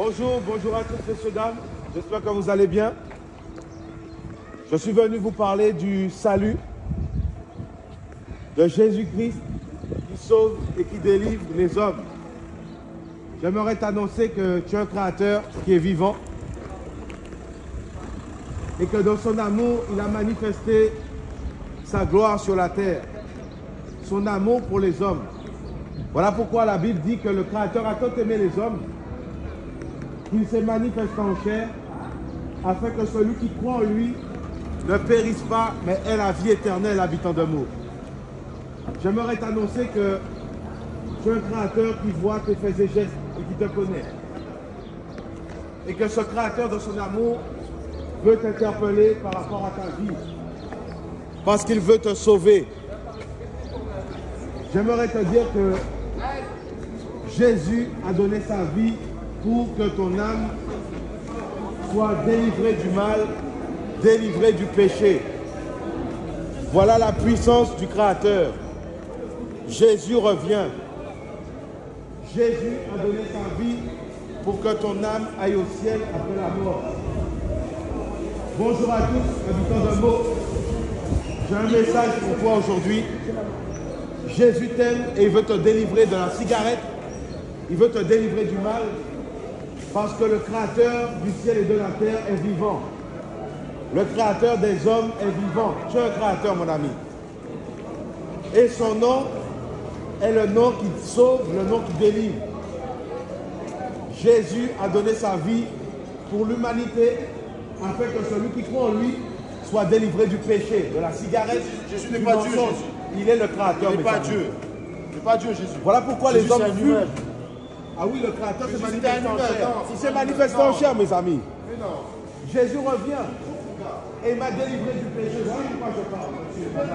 Bonjour, bonjour à toutes messieurs, dames. J'espère que vous allez bien. Je suis venu vous parler du salut de Jésus-Christ qui sauve et qui délivre les hommes. J'aimerais t'annoncer que tu es un créateur qui est vivant et que dans son amour, il a manifesté sa gloire sur la terre, son amour pour les hommes. Voilà pourquoi la Bible dit que le Créateur a tant aimé les hommes qu'il s'est manifesté en chair afin que celui qui croit en lui ne périsse pas, mais ait la vie éternelle habitant de nous. J'aimerais t'annoncer que tu es un Créateur qui voit tes faits et gestes et qui te connaît. Et que ce Créateur de son amour veut t'interpeller par rapport à ta vie parce qu'il veut te sauver. J'aimerais te dire que Jésus a donné sa vie pour que ton âme soit délivrée du mal, délivrée du péché. Voilà la puissance du Créateur. Jésus revient. Jésus a donné sa vie pour que ton âme aille au ciel après la mort. Bonjour à tous, habitants de Meaux. J'ai un message pour toi aujourd'hui. Jésus t'aime et il veut te délivrer de la cigarette. Il veut te délivrer du mal parce que le Créateur du ciel et de la terre est vivant. Le Créateur des hommes est vivant. Tu es un Créateur, mon ami. Et son nom est le nom qui sauve, le nom qui délivre. Jésus a donné sa vie pour l'humanité afin que celui qui croit en lui soit délivré du péché, de la cigarette. Jésus n'est pas Dieu. Il est le Créateur. Il n'est pas Dieu. Il n'est pas Dieu, Jésus. Voilà pourquoi Jésus, les hommes fument. Ah oui, le Créateur s'est manifesté en chair. Il s'est manifesté en chair, mes amis. Mais non. Jésus revient et il m'a délivré du péché. Voilà pourquoi je parle.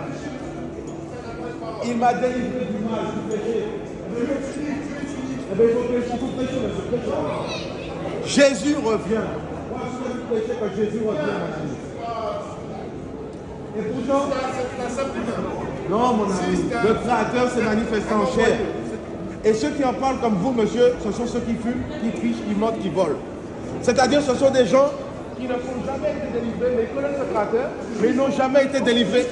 Il m'a délivré du mal, du péché. Jésus revient. Quand Jésus revient, et pourtant, non, mon ami, le Créateur s'est manifesté en chair. Et ceux qui en parlent comme vous, monsieur, ce sont ceux qui fument, qui trichent, qui mentent, qui volent. C'est-à-dire, ce sont des gens qui ne sont jamais été délivrés, mais ils connaissent le Créateur, mais ils n'ont jamais été délivrés.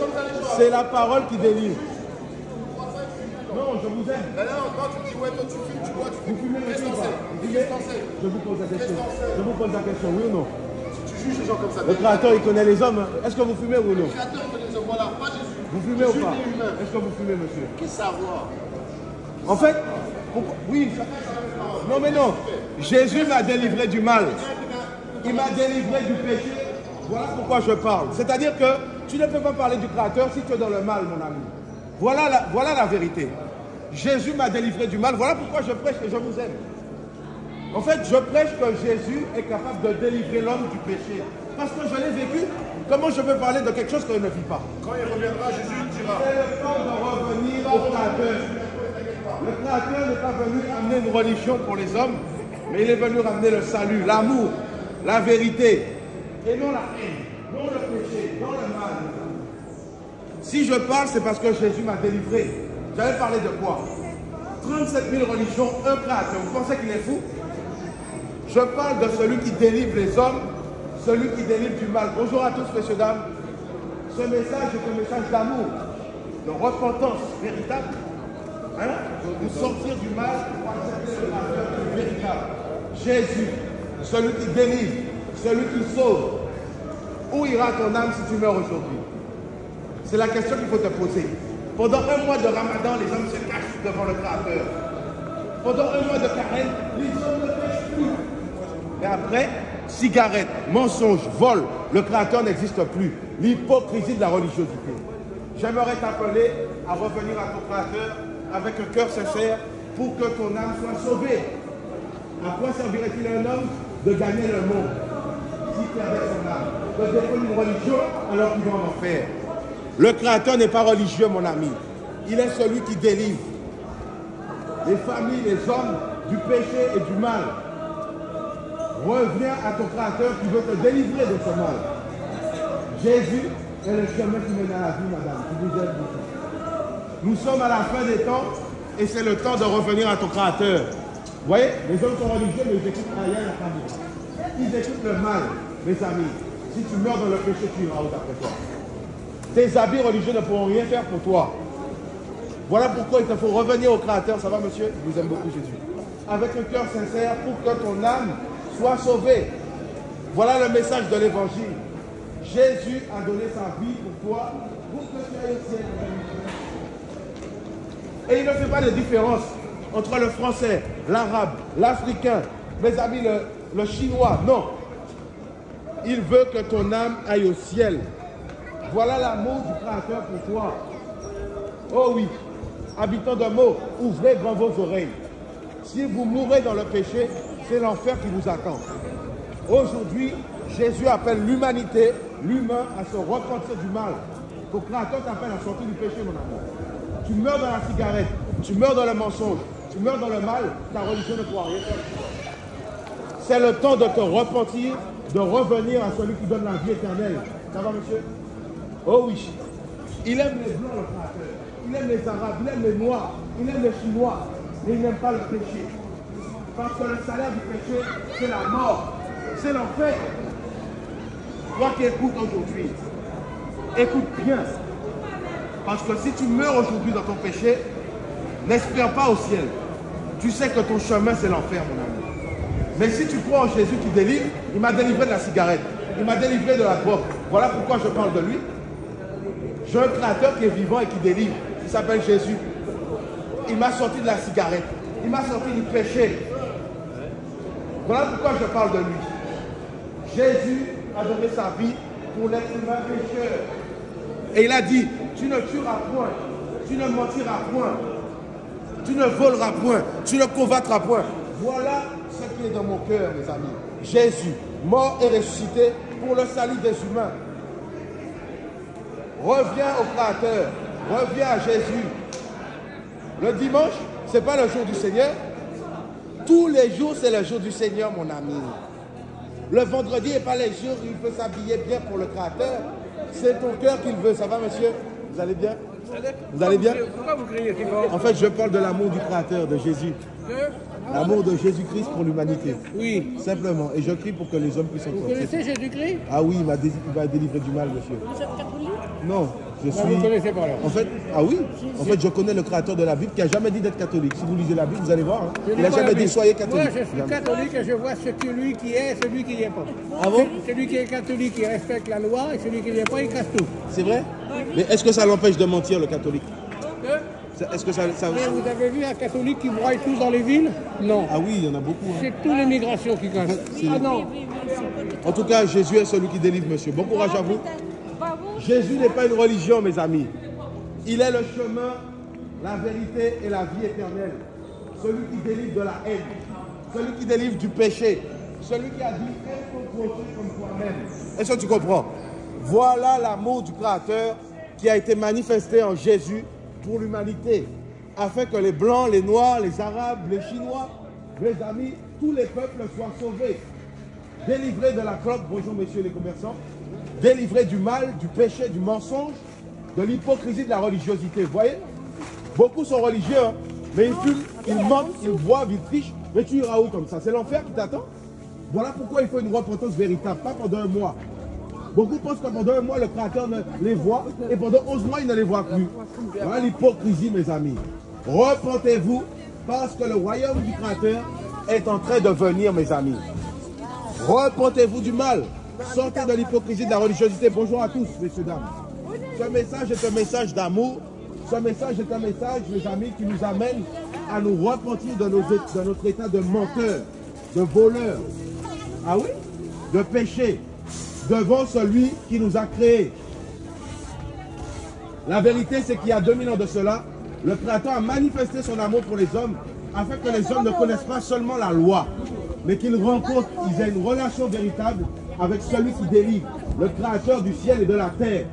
C'est la parole qui délivre. Non, je vous aime. Quand tu dis, ouais, toi tu fumes, tu bois, tu fumes. Je vous pose la question. Je vous pose la question, oui ou non? Comme ça. Le Créateur, il connaît les hommes. Hein. Est-ce que vous fumez ou non? Le Créateur connaît les hommes. Voilà, pas Jésus. Vous fumez Jésus ou pas? Est-ce que vous fumez, monsieur? Qui savoir? En fait, pourquoi... oui. Non, mais non. Jésus m'a délivré du mal. Il m'a délivré du péché. Voilà pourquoi je parle. C'est-à-dire que tu ne peux pas parler du Créateur si tu es dans le mal, mon ami. Voilà la vérité. Jésus m'a délivré du mal. Voilà pourquoi je prêche et je vous aime. En fait, je prêche que Jésus est capable de délivrer l'homme du péché. Parce que je l'ai vécu. Comment je peux parler de quelque chose que je ne vis pas? Quand il reviendra, Jésus dira. C'est le temps de revenir au Créateur. Le Créateur n'est pas venu amener une religion pour les hommes, mais il est venu ramener le salut, l'amour, la vérité. Et non la haine, non le péché, non le mal. Si je parle, c'est parce que Jésus m'a délivré. J'allais parler de quoi? 37 000 religions, un Créateur. Vous pensez qu'il est fou? Je parle de celui qui délivre les hommes, celui qui délivre du mal. Bonjour à tous, messieurs, dames. Ce message est un message d'amour, de repentance véritable. Hein? Pour sortir du mal, pour accepter le mal véritable. Jésus, celui qui délivre, celui qui sauve. Où ira ton âme si tu meurs aujourd'hui? C'est la question qu'il faut te poser. Pendant un mois de Ramadan, les hommes se cachent devant le Créateur. Pendant un mois de carême, les hommes ne cachent plus. Et après, cigarette, mensonge, vol, le Créateur n'existe plus. L'hypocrisie de la religiosité. J'aimerais t'appeler à revenir à ton Créateur avec un cœur sincère pour que ton âme soit sauvée. À quoi servirait-il à un homme de gagner le monde si tu avais son âme? De défendre une religion alors qu'il va en enfer. Le Créateur n'est pas religieux, mon ami. Il est celui qui délivre les familles, les hommes du péché et du mal. Reviens à ton Créateur qui veut te délivrer de ce mal. Jésus est le chemin qui mène à la vie, madame. Je vous aime beaucoup. Nous sommes à la fin des temps et c'est le temps de revenir à ton Créateur. Vous voyez, les hommes sont religieux, mais ils écoutent rien à la famille. Ils écoutent le mal, mes amis. Si tu meurs dans le péché, tu iras après toi. Tes habits religieux ne pourront rien faire pour toi. Voilà pourquoi il te faut revenir au Créateur. Ça va, monsieur? Je vous aime beaucoup, Jésus. Avec un cœur sincère pour que ton âme soit sauvée. Voilà le message de l'Évangile. Jésus a donné sa vie pour toi, pour que tu ailles au ciel. Et il ne fait pas de différence entre le français, l'arabe, l'africain, mes amis, le chinois. Non. Il veut que ton âme aille au ciel. Voilà l'amour du Créateur pour toi. Oh oui, habitants de Meaux, ouvrez grand vos oreilles. Si vous mourrez dans le péché, c'est l'enfer qui vous attend. Aujourd'hui, Jésus appelle l'humanité, l'humain, à se repentir du mal. Ton Créateur t'appelle à sortir du péché, mon amour. Tu meurs dans la cigarette, tu meurs dans le mensonge, tu meurs dans le mal, ta religion ne pourra rien faire. C'est le temps de te repentir, de revenir à celui qui donne la vie éternelle. Ça va, monsieur? Oh oui. Il aime les blancs, le Créateur. Il aime les arabes, il aime les noirs, il aime les chinois, mais il n'aime pas le péché. Parce que le salaire du péché, c'est la mort, c'est l'enfer. Toi qui écoutes aujourd'hui, écoute bien. Parce que si tu meurs aujourd'hui dans ton péché, n'espère pas au ciel. Tu sais que ton chemin, c'est l'enfer, mon ami. Mais si tu crois en Jésus qui délivre, il m'a délivré de la cigarette, il m'a délivré de la drogue. Voilà pourquoi je parle de lui. J'ai un Créateur qui est vivant et qui délivre. Il s'appelle Jésus. Il m'a sorti de la cigarette. Il m'a sorti du péché. Voilà pourquoi je parle de lui. Jésus a donné sa vie pour l'être humain pécheur. Et il a dit, tu ne tueras point, tu ne mentiras point, tu ne voleras point, tu ne convoiteras point. Voilà ce qui est dans mon cœur, mes amis. Jésus, mort et ressuscité pour le salut des humains. Reviens au Créateur, reviens à Jésus. Le dimanche, ce n'est pas le jour du Seigneur. Tous les jours, c'est le jour du Seigneur, mon ami. Le vendredi n'est pas les jours où il peut s'habiller bien pour le Créateur. C'est ton cœur qu'il veut. Ça va, monsieur? Vous allez bien? Vous allez bien? Pourquoi vous criez? En fait, je parle de l'amour du Créateur, de Jésus. L'amour de Jésus-Christ pour l'humanité. Oui. Simplement. Et je crie pour que les hommes puissent sortir. Vous connaissez Jésus-Christ? Ah oui, il m'a délivré du mal, monsieur. Vous êtes catholique? Non. Je suis... Vous ne connaissez pas, là. En fait, ah oui? En fait, je connais le Créateur de la Bible qui n'a jamais dit d'être catholique. Si vous lisez la Bible, vous allez voir. Hein. Il n'a jamais dit soyez catholique. Moi, je suis catholique et je vois celui qui est et celui qui n'est pas. Ah bon? Celui qui est catholique, il respecte la loi et celui qui n'est pas, il casse tout. C'est vrai? Mais est-ce que ça l'empêche de mentir, le catholique? Est-ce que ça... Vous avez vu un catholique qui broie tout dans les villes? Non. Ah oui, il y en a beaucoup. Hein. C'est toutes les migrations qui cassent. Ah non. En tout cas, Jésus est celui qui délivre, monsieur. Bon courage à vous. Jésus n'est pas une religion, mes amis. Il est le chemin, la vérité et la vie éternelle. Celui qui délivre de la haine. Celui qui délivre du péché. Celui qui a dit, aime ton prochain comme toi-même. Est-ce que tu comprends? Voilà l'amour du Créateur qui a été manifesté en Jésus pour l'humanité, afin que les Blancs, les Noirs, les Arabes, les Chinois, mes amis, tous les peuples soient sauvés, délivrés de la clope, bonjour messieurs les commerçants, délivrés du mal, du péché, du mensonge, de l'hypocrisie, de la religiosité, vous voyez? Beaucoup sont religieux, hein, mais ils fument, ils mentent, ils boivent, ils trichent, mais tu iras où comme ça? C'est l'enfer qui t'attend? Voilà pourquoi il faut une repentance véritable, pas pendant un mois. Beaucoup pensent que pendant un mois, le Créateur les voit et pendant 11 mois, il ne les voit plus. Voilà l'hypocrisie, mes amis. Repentez-vous parce que le royaume du Créateur est en train de venir, mes amis. Repentez-vous du mal. Sortez de l'hypocrisie, de la religiosité. Bonjour à tous, messieurs, dames. Ce message est un message d'amour. Ce message est un message, mes amis, qui nous amène à nous repentir de notre état de menteur, de voleur. Ah oui? De péché. Devant celui qui nous a créés. La vérité, c'est qu'il y a 2000 ans de cela, le Créateur a manifesté son amour pour les hommes afin que les hommes ne connaissent pas seulement la loi, mais qu'ils rencontrent, ils aient une relation véritable avec celui qui délivre, le Créateur du ciel et de la terre.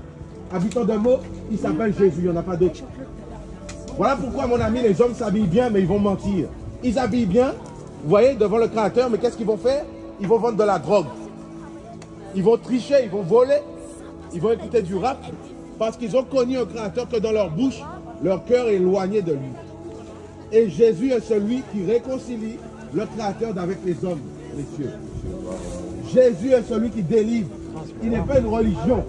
Habitant de Meaux, il s'appelle Jésus, il n'y en a pas d'autre. Voilà pourquoi, mon ami, les hommes s'habillent bien, mais ils vont mentir. Ils habillent bien, vous voyez, devant le Créateur, mais qu'est-ce qu'ils vont faire? Ils vont vendre de la drogue. Ils vont tricher, ils vont voler, ils vont écouter du rap, parce qu'ils ont connu un Créateur que dans leur bouche, leur cœur est éloigné de lui. Et Jésus est celui qui réconcilie le créateur d'avec les hommes, messieurs. Jésus est celui qui délivre. Il n'est pas une religion.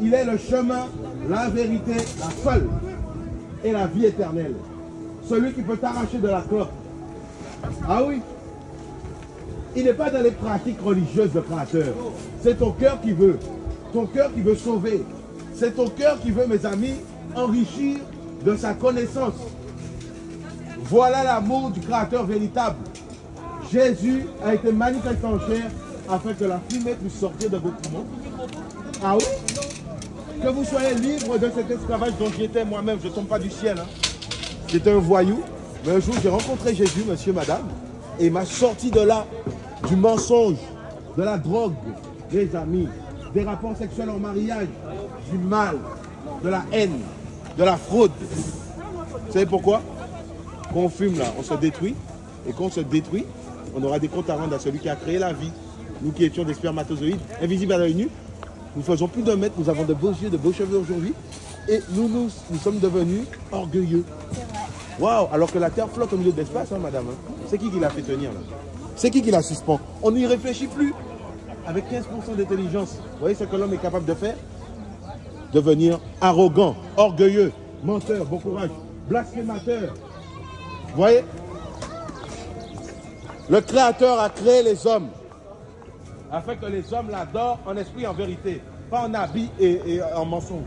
Il est le chemin, la vérité, la seule et la vie éternelle. Celui qui peut t'arracher de la clope. Ah oui? Il n'est pas dans les pratiques religieuses de créateur. C'est ton cœur qui veut. Ton cœur qui veut sauver. C'est ton cœur qui veut, mes amis, enrichir de sa connaissance. Voilà l'amour du créateur véritable. Jésus a été manifesté en chair afin que la fumée puisse sortir de votre monde. Ah oui? Que vous soyez libre de cet esclavage dont j'étais moi-même. Je ne tombe pas du ciel. Hein. J'étais un voyou. Mais un jour, j'ai rencontré Jésus, monsieur, madame, et il m'a sorti de là, du mensonge, de la drogue, des amis, des rapports sexuels en mariage, du mal, de la haine, de la fraude. Vous savez pourquoi? Quand on fume là, on se détruit. Et quand on se détruit, on aura des comptes à rendre à celui qui a créé la vie. Nous qui étions des spermatozoïdes, invisibles à l'œil nu, nous faisons plus d'un mètre, nous avons de beaux yeux, de beaux cheveux aujourd'hui. Et nous sommes devenus orgueilleux. Waouh! Alors que la terre flotte au milieu de l'espace, hein, madame. C'est qui l'a fait tenir là? C'est qui la suspend? On n'y réfléchit plus. Avec 15% d'intelligence, vous voyez ce que l'homme est capable de faire? Devenir arrogant, orgueilleux, menteur, bon courage, blasphémateur. Vous voyez? Le Créateur a créé les hommes afin que les hommes l'adorent en esprit, en vérité, pas en habit et en mensonge,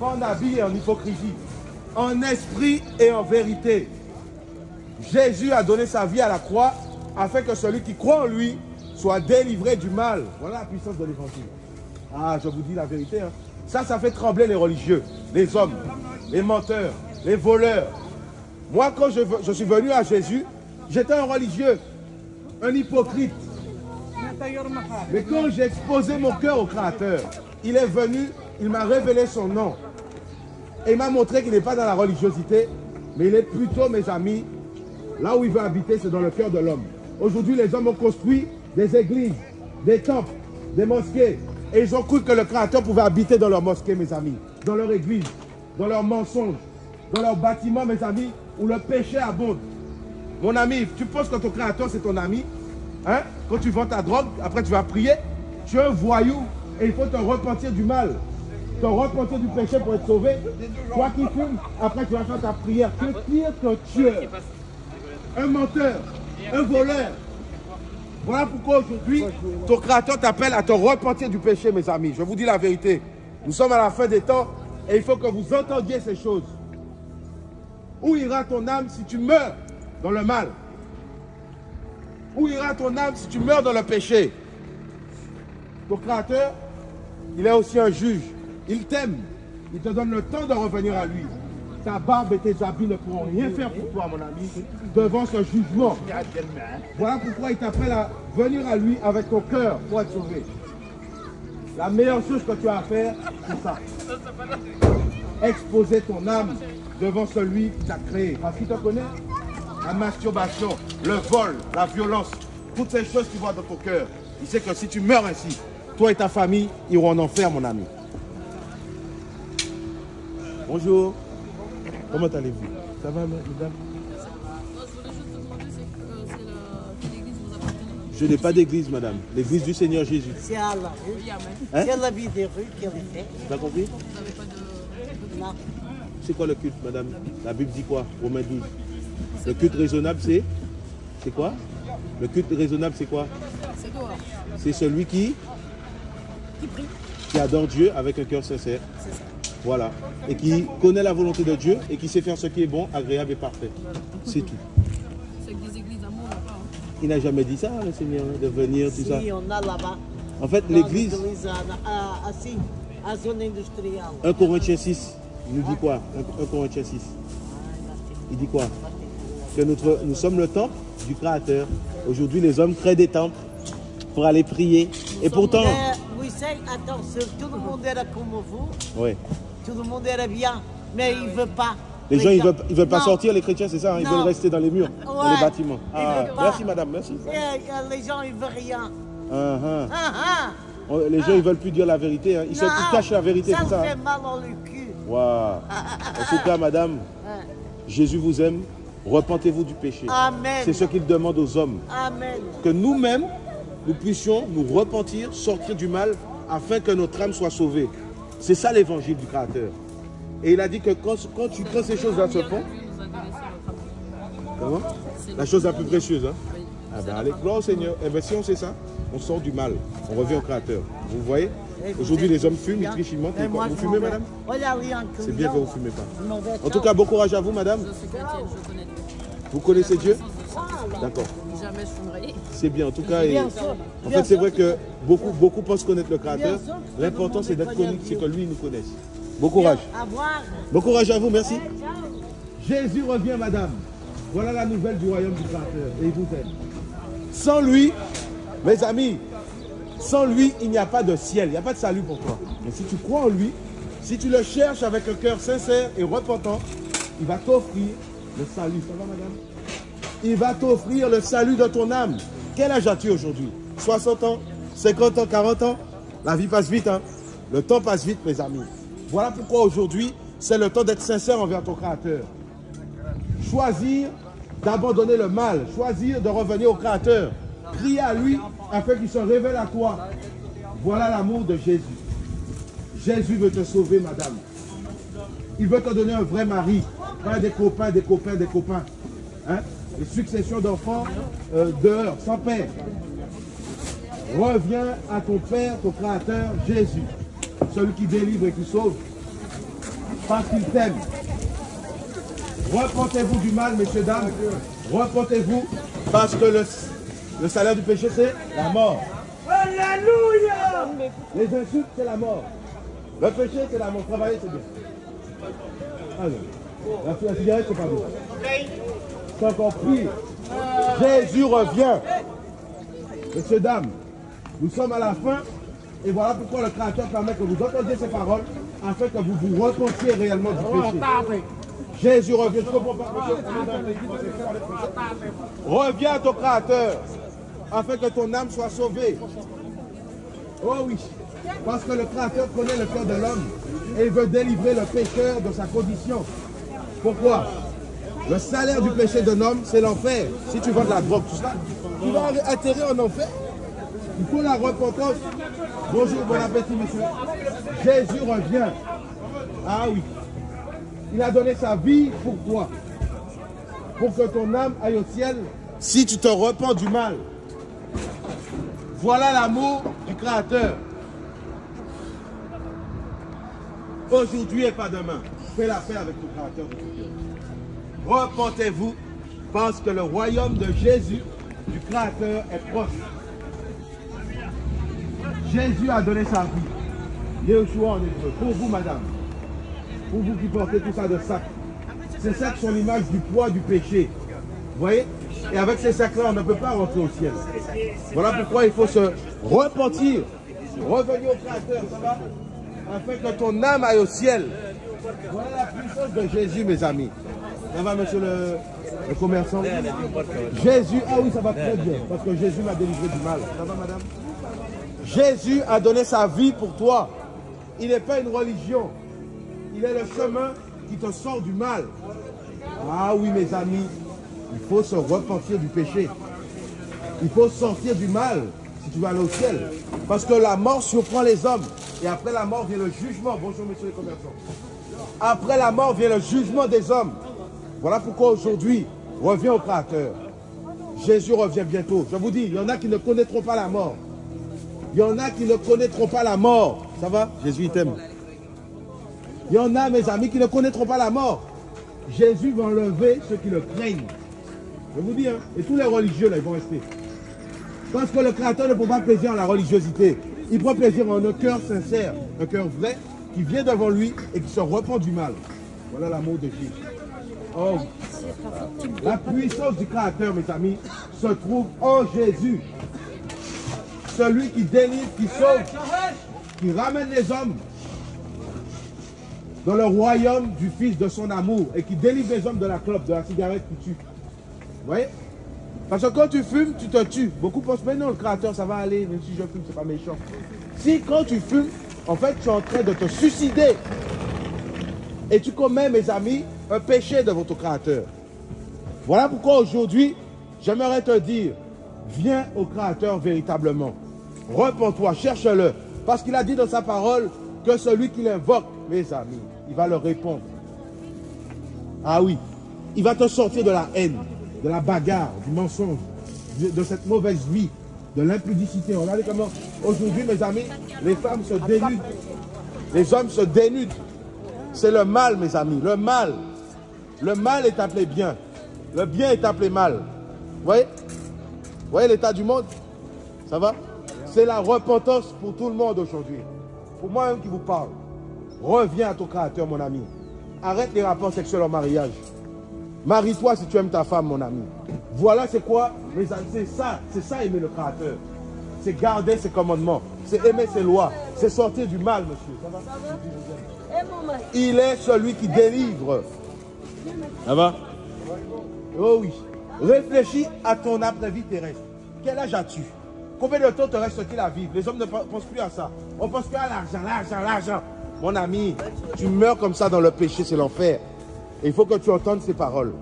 pas en habit et en hypocrisie, en esprit et en vérité. Jésus a donné sa vie à la croix afin que celui qui croit en lui soit délivré du mal. Voilà la puissance de l'évangile. Ah, je vous dis la vérité. Hein. Ça fait trembler les religieux, les hommes, les menteurs, les voleurs. Moi, quand je suis venu à Jésus, j'étais un religieux, un hypocrite. Mais quand j'ai exposé mon cœur au Créateur, il est venu, il m'a révélé son nom. Et il m'a montré qu'il n'est pas dans la religiosité, mais il est plutôt, mes amis, là où il veut habiter, c'est dans le cœur de l'homme. Aujourd'hui, les hommes ont construit des églises, des temples, des mosquées. Et ils ont cru que le Créateur pouvait habiter dans leur mosquée, mes amis, dans leur église, dans leurs mensonges, dans leurs bâtiments, mes amis, où le péché abonde. Mon ami, tu penses que ton Créateur, c'est ton ami? Hein? Quand tu vends ta drogue, après tu vas prier. Tu es un voyou et il faut te repentir du mal. Te repentir du péché pour être sauvé. Toi qui fumes, après tu vas faire ta prière. Que pire que tueur, un menteur, un voleur. Voilà pourquoi aujourd'hui, ton Créateur t'appelle à te repentir du péché, mes amis. Je vous dis la vérité. Nous sommes à la fin des temps et il faut que vous entendiez ces choses. Où ira ton âme si tu meurs dans le mal? Où ira ton âme si tu meurs dans le péché? Ton Créateur, il est aussi un juge. Il t'aime. Il te donne le temps de revenir à lui. Ta barbe et tes habits ne pourront rien faire pour toi, mon ami, devant ce jugement. Voilà pourquoi il t'appelle à venir à lui avec ton cœur pour être sauvé. La meilleure chose que tu as à faire, c'est ça. Exposer ton âme devant celui qui t'a créé. Parce qu'il te connaît. La masturbation, le vol, la violence, toutes ces choses qu'il voit dans ton cœur. Il sait que si tu meurs ainsi, toi et ta famille iront en enfer, mon ami. Bonjour. Comment allez-vous? Ça va, madame? Je n'ai pas d'église, madame. L'église du Seigneur Jésus. C'est Allah. C'est la vie des rues qui est fait. Vous avez compris? Vous n'avez pas de... Non. C'est quoi le culte, madame? La Bible dit quoi? Romains 12. Le culte raisonnable, c'est? C'est quoi? Le culte raisonnable, c'est quoi? C'est dehors. C'est celui qui? Qui prie. Qui adore Dieu avec un cœur sincère. C'est ça. Voilà. Et qui connaît la volonté de Dieu et qui sait faire ce qui est bon, agréable et parfait. C'est tout. C'est que des églises d'amour là-bas. Hein. Il n'a jamais dit ça, le Seigneur, de venir, tout si, ça. Si, on a là-bas. En fait, l'église. À zone industrielle. 1 Corinthiens 6, il nous dit quoi? 1 Corinthiens 6. Il dit quoi? Que nous sommes le temple du Créateur. Aujourd'hui, les hommes créent des temples pour aller prier. Nous et pourtant... Oui, attends, tout le monde est comme vous. Oui. Tout le monde est bien, mais ils ne veulent pas. Les gens, ils veulent pas sortir, les chrétiens, c'est ça? Hein? Ils veulent rester dans les murs, ouais, dans les bâtiments. Ah, merci, madame, merci. Les gens, ils ne veulent rien. Les gens, ils ne veulent plus dire la vérité. Hein? Ils se cachent la vérité, c'est ça? Ça fait mal dans le cul. Waouh. En tout cas, madame, Jésus vous aime. Repentez-vous du péché. Amen. C'est ce qu'il demande aux hommes. Amen. Que nous-mêmes, nous puissions nous repentir, sortir du mal, afin que notre âme soit sauvée. C'est ça l'évangile du Créateur. Et il a dit que quand ces choses-là se font... Comment? La chose la plus précieuse. Hein? Oui. Ah ben, allez, gloire au Seigneur. Et eh ben, si on sait ça, on sort du mal. On revient au Créateur. Vous voyez? Aujourd'hui, les hommes fument, ils trichent, ils mentent. Vous fumez, madame? C'est bien que vous ne fumez pas. En tout cas, bon courage à vous, madame. Je suis chrétienne, je connais Dieu. Vous connaissez Dieu? D'accord. Jamais je fumerai. C'est bien, en tout cas. Et... En fait, c'est vrai que beaucoup pensent connaître le Créateur. L'important, c'est d'être connu, c'est que lui, il nous connaisse. Bon courage. Bon courage à vous, merci. Jésus revient, madame. Voilà la nouvelle du royaume du Créateur. Et il vous aime. Sans lui, mes amis, sans lui, il n'y a pas de ciel. Il n'y a pas de salut pour toi. Mais si tu crois en lui, si tu le cherches avec un cœur sincère et repentant, il va t'offrir le salut. Ça va, madame? Il va t'offrir le salut de ton âme. Quel âge as-tu aujourd'hui? 60 ans, 50 ans, 40 ans? La vie passe vite, hein? Le temps passe vite, mes amis. Voilà pourquoi aujourd'hui, c'est le temps d'être sincère envers ton Créateur. Choisir d'abandonner le mal, choisir de revenir au Créateur, crier à lui afin qu'il se révèle à toi. Voilà l'amour de Jésus. Jésus veut te sauver, madame. Il veut te donner un vrai mari, pas des copains, des copains, des copains. Hein? Une succession d'enfants dehors, sans père. Reviens à ton Père, ton Créateur, Jésus, celui qui délivre et qui sauve, parce qu'il t'aime. Repentez-vous du mal, messieurs, dames. Repentez-vous, parce que le salaire du péché, c'est la mort. Alléluia! Les insultes, c'est la mort. Le péché, c'est la mort. Travailler, c'est bien. Alors, la cigarette, c'est pas bien. C'est encore pire. Jésus revient. Messieurs, dames, nous sommes à la fin. Et voilà pourquoi le Créateur permet que vous entendiez ces paroles, afin que vous vous repentiez réellement du péché. Jésus revient. Reviens à ton Créateur afin que ton âme soit sauvée. Oh oui, parce que le Créateur connaît le cœur de l'homme et il veut délivrer le pécheur de sa condition. Pourquoi? Le salaire du péché d'un homme, c'est l'enfer. Si tu vends de la drogue, tout ça, tu vas atterrir en enfer. Il faut la repentance. Bonjour, bon appétit, monsieur. Jésus revient. Ah oui. Il a donné sa vie pour toi, pour que ton âme aille au ciel, si tu te repens du mal. Voilà l'amour du Créateur. Aujourd'hui et pas demain. Fais la paix avec ton Créateur de ton cœur. Repentez-vous, parce que le royaume de Jésus, du Créateur, est proche. Jésus a donné sa vie. Yeshua en hébreu. Pour vous, madame. Pour vous qui portez tout ça de sac. Ces sacs sont l'image du poids du péché. Vous voyez? Et avec ces sacs-là, on ne peut pas rentrer au ciel. Voilà pourquoi il faut se repentir. Revenir au Créateur, ça va? Afin que ton âme aille au ciel. Voilà la puissance de Jésus, mes amis. Ça va, monsieur le commerçant? Jésus, ah oui, ça va très bien. Parce que Jésus m'a délivré du mal. Ça va, madame? Jésus a donné sa vie pour toi. Il n'est pas une religion. Il est le chemin qui te sort du mal. Ah oui, mes amis, il faut se repentir du péché. Il faut sortir du mal si tu veux aller au ciel. Parce que la mort surprend les hommes. Et après la mort vient le jugement. Bonjour, messieurs les commerçants. Après la mort vient le jugement des hommes. Voilà pourquoi aujourd'hui, reviens au Créateur. Jésus revient bientôt. Je vous dis, il y en a qui ne connaîtront pas la mort. Il y en a qui ne connaîtront pas la mort. Ça va? Jésus, il t'aime. Il y en a, mes amis, qui ne connaîtront pas la mort. Jésus va enlever ceux qui le craignent. Je vous dis, hein, et tous les religieux, là, ils vont rester. Parce que le Créateur ne prend pas plaisir en la religiosité. Il prend plaisir en un cœur sincère, un cœur vrai, qui vient devant lui et qui se repent du mal. Voilà l'amour de Jésus. Oh, la puissance du Créateur, mes amis, se trouve en Jésus. Celui qui délivre, qui sauve, qui ramène les hommes dans le royaume du Fils de son amour et qui délivre les hommes de la clope, de la cigarette qui tue. Vous voyez? Parce que quand tu fumes, tu te tues. Beaucoup pensent, mais non, le Créateur, ça va aller, même si je fume, c'est pas méchant. Si quand tu fumes, en fait, tu es en train de te suicider. Et tu commets, mes amis, un péché devant ton Créateur. Voilà pourquoi aujourd'hui, j'aimerais te dire, viens au Créateur véritablement. Repends-toi, cherche-le. Parce qu'il a dit dans sa parole que celui qui l'invoque, mes amis, il va leur répondre. Ah oui, il va te sortir de la haine, de la bagarre, du mensonge, de cette mauvaise vie, de l'impudicité. Regardez comment aujourd'hui, mes amis, les femmes se dénudent, les hommes se dénudent. C'est le mal, mes amis, le mal. Le mal est appelé bien, le bien est appelé mal. Vous voyez l'état du monde? Ça va? C'est la repentance pour tout le monde aujourd'hui. Pour moi-même qui vous parle, reviens à ton Créateur, mon ami. Arrête les rapports sexuels en mariage. Marie-toi si tu aimes ta femme, mon ami. Voilà c'est quoi, mes amis, c'est ça aimer le Créateur. C'est garder ses commandements, c'est aimer ses lois, c'est sortir du mal, monsieur. Ça va? Il est celui qui délivre. Ça va? Oh oui. Réfléchis à ton après-vie terrestre. Quel âge as-tu? Combien de temps te reste-t-il à vivre? Les hommes ne pensent plus à ça. On pense qu'à l'argent, l'argent, l'argent. Mon ami, tu meurs comme ça dans le péché, c'est l'enfer. Il faut que tu entendes ces paroles.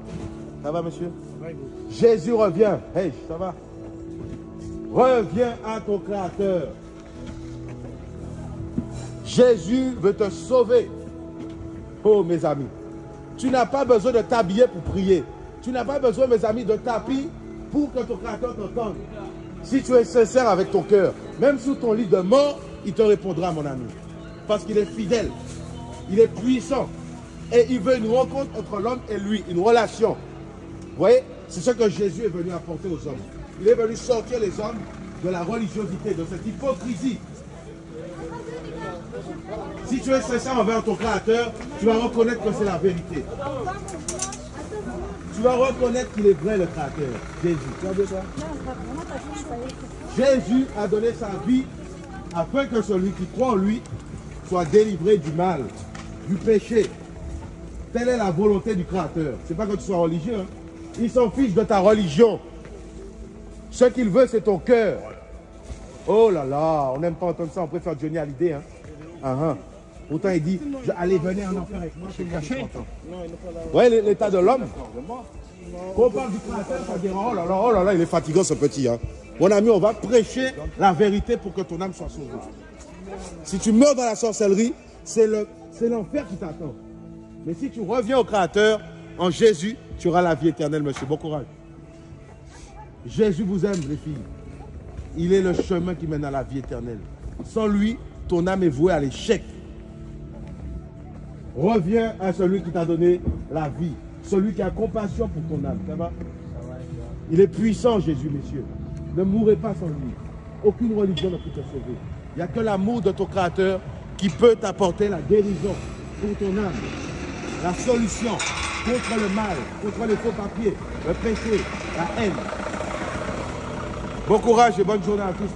Ça va, monsieur? Jésus revient. Hey, ça va? Reviens à ton Créateur. Jésus veut te sauver. Oh, mes amis. Tu n'as pas besoin de t'habiller pour prier. Tu n'as pas besoin, mes amis, de tapis pour que ton Créateur t'entende. Si tu es sincère avec ton cœur, même sous ton lit de mort, il te répondra, mon ami. Parce qu'il est fidèle, il est puissant. Et il veut une rencontre entre l'homme et lui, une relation. Vous voyez, c'est ce que Jésus est venu apporter aux hommes. Il est venu sortir les hommes de la religiosité, de cette hypocrisie. Si tu es sincère envers ton Créateur, tu vas reconnaître que c'est la vérité. Tu vas reconnaître qu'il est vrai le Créateur, Jésus. Tu as vu ça? Jésus a donné sa vie afin que celui qui croit en lui soit délivré du mal, du péché. Telle est la volonté du Créateur. C'est pas que tu sois religieux. Hein? Il s'en fiche de ta religion. Ce qu'il veut, c'est ton cœur. Oh là là, on n'aime pas entendre ça, on préfère Johnny Hallyday. Hein? Uh-huh. Pourtant, il dit, allez, venez en enfer avec moi, je suis caché. Vous voyez l'état de l'homme? Quand on parle du Créateur, ça dit, oh là là, il est fatigant ce petit. Hein. Mon ami, on va prêcher la vérité pour que ton âme soit sauvée. Si tu meurs dans la sorcellerie, c'est l'enfer qui t'attend. Mais si tu reviens au Créateur, en Jésus, tu auras la vie éternelle, monsieur. Bon courage. Jésus vous aime, les filles. Il est le chemin qui mène à la vie éternelle. Sans lui, ton âme est vouée à l'échec. Reviens à celui qui t'a donné la vie. Celui qui a compassion pour ton âme. Ça va? Il est puissant, Jésus, messieurs. Ne mourrez pas sans lui. Aucune religion ne peut te sauver. Il n'y a que l'amour de ton Créateur qui peut t'apporter la guérison pour ton âme. La solution contre le mal, contre les faux papiers, le péché, la haine. Bon courage et bonne journée à tous.